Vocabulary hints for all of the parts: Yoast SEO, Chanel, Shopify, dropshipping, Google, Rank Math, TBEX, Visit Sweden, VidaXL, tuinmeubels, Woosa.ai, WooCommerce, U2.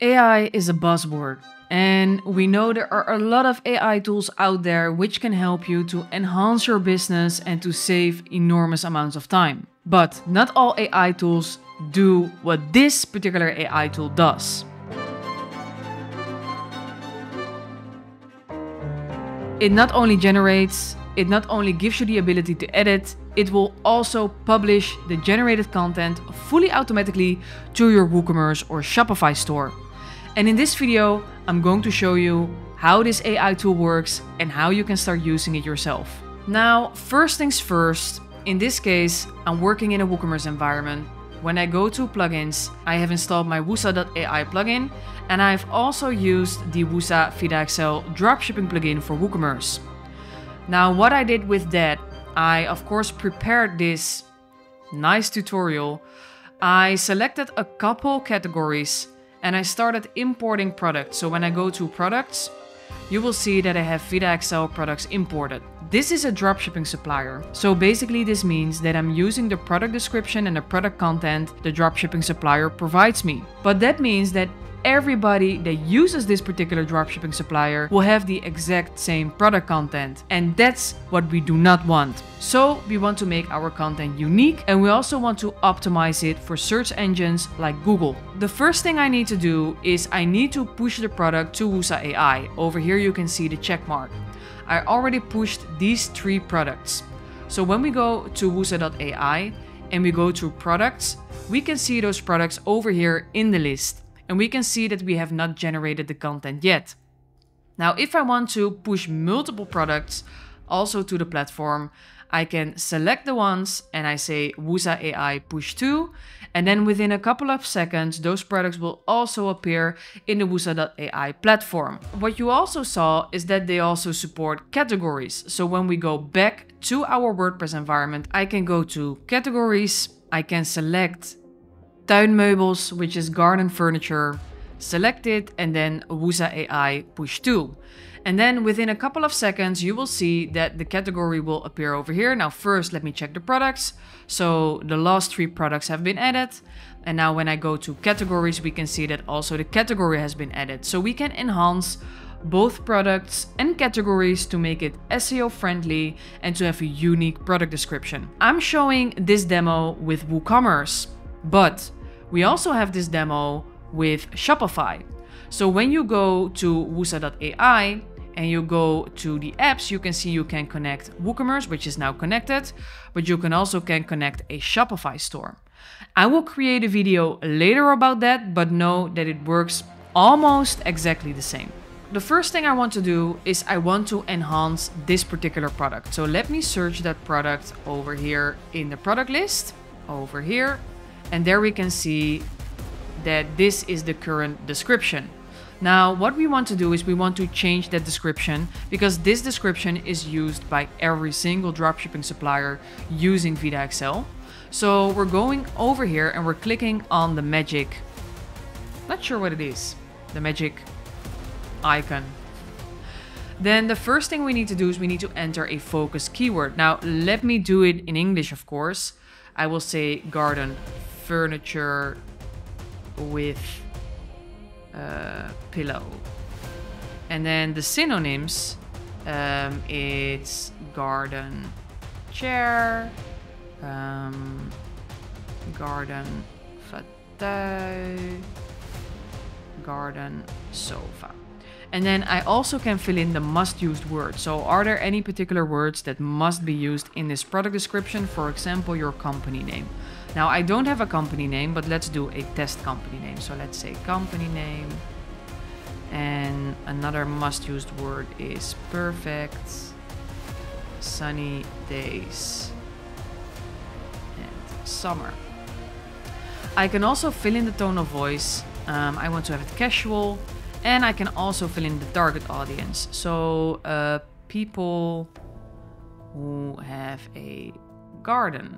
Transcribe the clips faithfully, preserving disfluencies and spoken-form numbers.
A I is a buzzword, and we know there are a lot of A I tools out there which can help you to enhance your business and to save enormous amounts of time. But not all A I tools do what this particular A I tool does. It not only generates, it not only gives you the ability to edit, it will also publish the generated content fully automatically to your WooCommerce or Shopify store. And in this video, I'm going to show you how this A I tool works and how you can start using it yourself. Now, first things first, in this case, I'm working in a WooCommerce environment. When I go to plugins, I have installed my Woosa dot A I plugin, and I've also used the Woosa VidaXL dropshipping plugin for WooCommerce. Now, what I did with that, I of course prepared this nice tutorial. I selected a couple categories and I started importing products. So when I go to products, you will see that I have VidaXL products imported. This is a dropshipping supplier. So basically this means that I'm using the product description and the product content the dropshipping supplier provides me. But that means that everybody that uses this particular dropshipping supplier will have the exact same product content. And that's what we do not want. So we want to make our content unique, and we also want to optimize it for search engines like Google. The first thing I need to do is I need to push the product to Woosa dot A I. Over here you can see the check mark. I already pushed these three products. So when we go to Woosa dot A I and we go to products, we can see those products over here in the list. And we can see that we have not generated the content yet. Now, if I want to push multiple products also to the platform, I can select the ones and I say Woosa dot A I push to, and then within a couple of seconds, those products will also appear in the Woosa dot A I platform. What you also saw is that they also support categories. So when we go back to our WordPress environment, I can go to categories, I can select tuinmeubels, which is garden furniture, select it, and then Woosa dot A I push to. And then within a couple of seconds, you will see that the category will appear over here. Now, first, let me check the products. So the last three products have been added. And now when I go to categories, we can see that also the category has been added. So we can enhance both products and categories to make it S E O friendly and to have a unique product description. I'm showing this demo with WooCommerce, but we also have this demo with Shopify. So when you go to Woosa dot A I and you go to the apps, you can see you can connect WooCommerce, which is now connected, but you can also can connect a Shopify store. I will create a video later about that, but know that it works almost exactly the same. The first thing I want to do is I want to enhance this particular product. So let me search that product over here in the product list, over here. And there we can see that this is the current description. Now, what we want to do is we want to change that description, because this description is used by every single dropshipping supplier using VidaXL. So we're going over here and we're clicking on the magic, not sure what it is, the magic icon. Then the first thing we need to do is we need to enter a focus keyword. Now, let me do it in English, of course. I will say garden furniture with uh, pillow, and then the synonyms, um, it's garden chair, um, garden fauteuil, garden sofa. And then I also can fill in the must-used words. So are there any particular words that must be used in this product description? For example, your company name. Now, I don't have a company name, but let's do a test company name. So let's say company name. And another must-used word is perfect sunny days and summer. I can also fill in the tone of voice. Um, I want to have it casual. And I can also fill in the target audience. So uh, people who have a garden.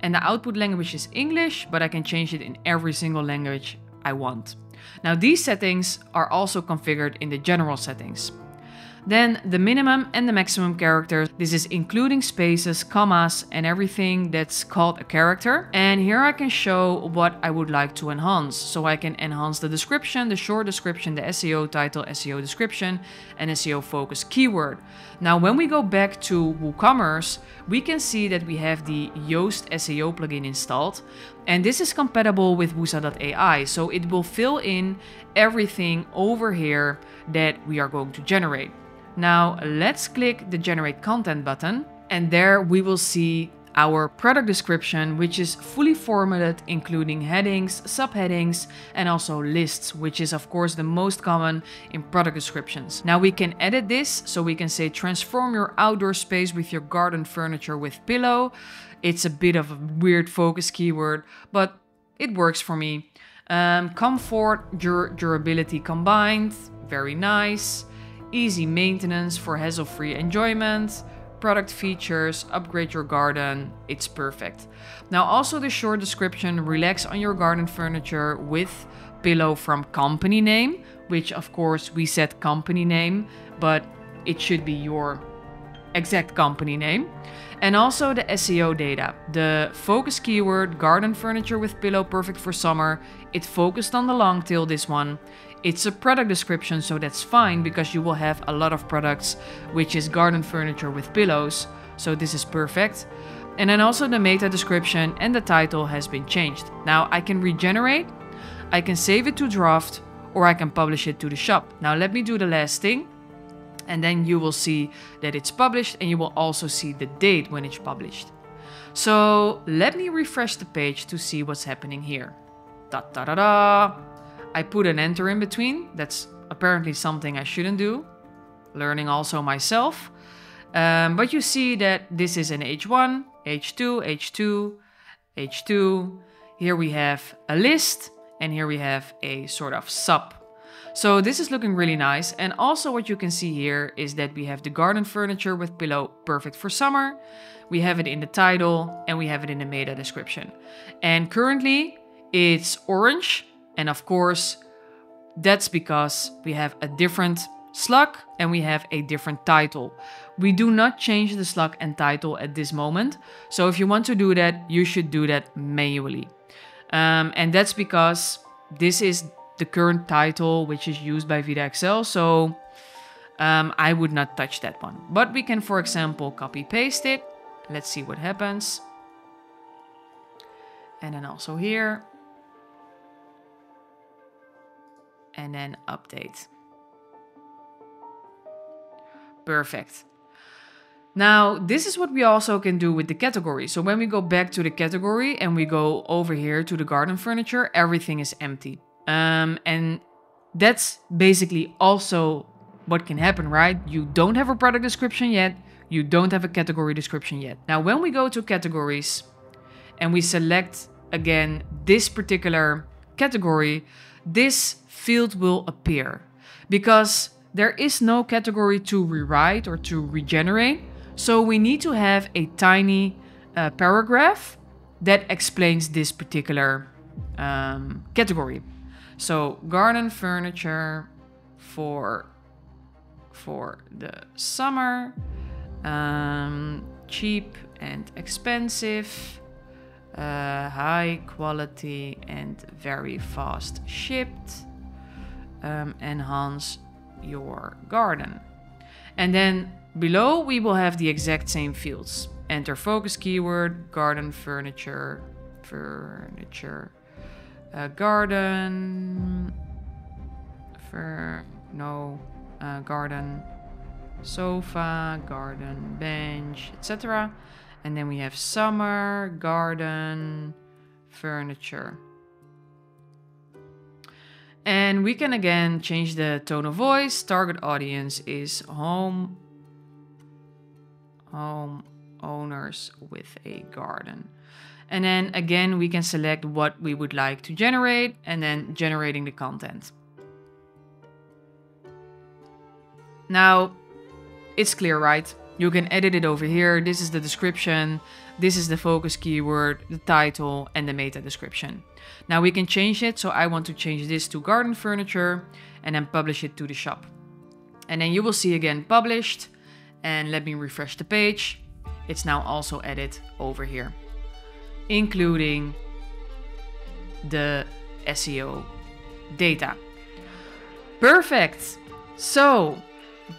And the output language is English, but I can change it in every single language I want. Now, these settings are also configured in the general settings. Then the minimum and the maximum characters. This is including spaces, commas, and everything that's called a character. And here I can show what I would like to enhance. So I can enhance the description, the short description, the S E O title, S E O description, and S E O focus keyword. Now, when we go back to WooCommerce, we can see that we have the Yoast S E O plugin installed. And this is compatible with Woosa dot A I, so it will fill in everything over here that we are going to generate. Now let's click the Generate Content button, and there we will see our product description, which is fully formatted, including headings, subheadings, and also lists, which is of course the most common in product descriptions. Now we can edit this, so we can say transform your outdoor space with your garden furniture with pillow. It's a bit of a weird focus keyword, but it works for me. Um, comfort, dur durability combined, very nice. Easy maintenance for hassle-free enjoyment. Product features, upgrade your garden, it's perfect. Now also the short description, relax on your garden furniture with pillow from company name, which of course we set company name, but it should be your exact company name. And also the S E O data, the focus keyword, garden furniture with pillow, perfect for summer. It focused on the long tail, this one. It's a product description, so that's fine because you will have a lot of products, which is garden furniture with pillows. So this is perfect. And then also the meta description and the title has been changed. Now I can regenerate, I can save it to draft, or I can publish it to the shop. Now let me do the last thing. And then you will see that it's published, and you will also see the date when it's published. So let me refresh the page to see what's happening here. Da da da da. I put an enter in between. That's apparently something I shouldn't do. Learning also myself. Um, but you see that this is an H one, H two, H two, H two. Here we have a list, and here we have a sort of sub. So this is looking really nice. And also what you can see here is that we have the garden furniture with pillow, perfect for summer. We have it in the title, and we have it in the meta description. And currently it's orange. And of course, that's because we have a different slug and we have a different title. We do not change the slug and title at this moment. So if you want to do that, you should do that manually. Um, and that's because this is the current title, which is used by VidaXL. So um, I would not touch that one. But we can, for example, copy paste it. Let's see what happens. And then also here. And then update. Perfect. Now, this is what we also can do with the category. So when we go back to the category and we go over here to the garden furniture, everything is empty. Um, and that's basically also what can happen, right? You don't have a product description yet. You don't have a category description yet. Now, when we go to categories and we select again this particular category, this field will appear because there is no category to rewrite or to regenerate. So we need to have a tiny uh, paragraph that explains this particular um, category. So garden furniture for, for the summer, um, cheap and expensive. Uh, high quality and very fast shipped. Um, enhance your garden. And then below we will have the exact same fields. Enter focus keyword, garden furniture, furniture, uh, garden, fur, no, uh, garden, sofa, garden, bench, et cetera. And then we have summer, garden, furniture. And we can again change the tone of voice. Target audience is home, home owners with a garden. And then again, we can select what we would like to generate and then generating the content. Now, it's clear, right? You can edit it over here. This is the description. This is the focus keyword, the title, and the meta description. Now we can change it. So I want to change this to garden furniture and then publish it to the shop. And then you will see again published. And let me refresh the page. It's now also added over here, including the S E O data. Perfect. So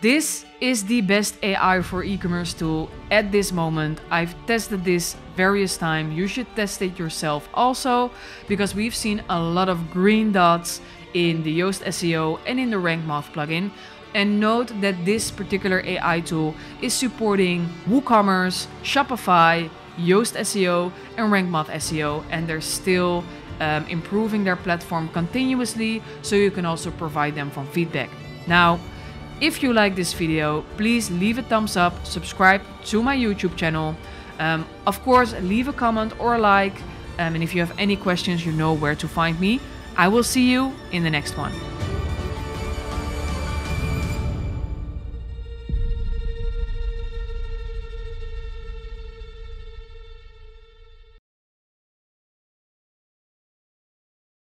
this is the best A I for e-commerce tool at this moment. I've tested this various times. You should test it yourself also, because we've seen a lot of green dots in the Yoast S E O and in the Rank Math plugin. And note that this particular A I tool is supporting WooCommerce, Shopify, Yoast S E O and Rank Math S E O, and they're still um, improving their platform continuously, so you can also provide them from feedback. Now, if you like this video, please leave a thumbs up, subscribe to my YouTube channel. Um, of course, leave a comment or a like, um, and if you have any questions, you know where to find me. I will see you in the next one.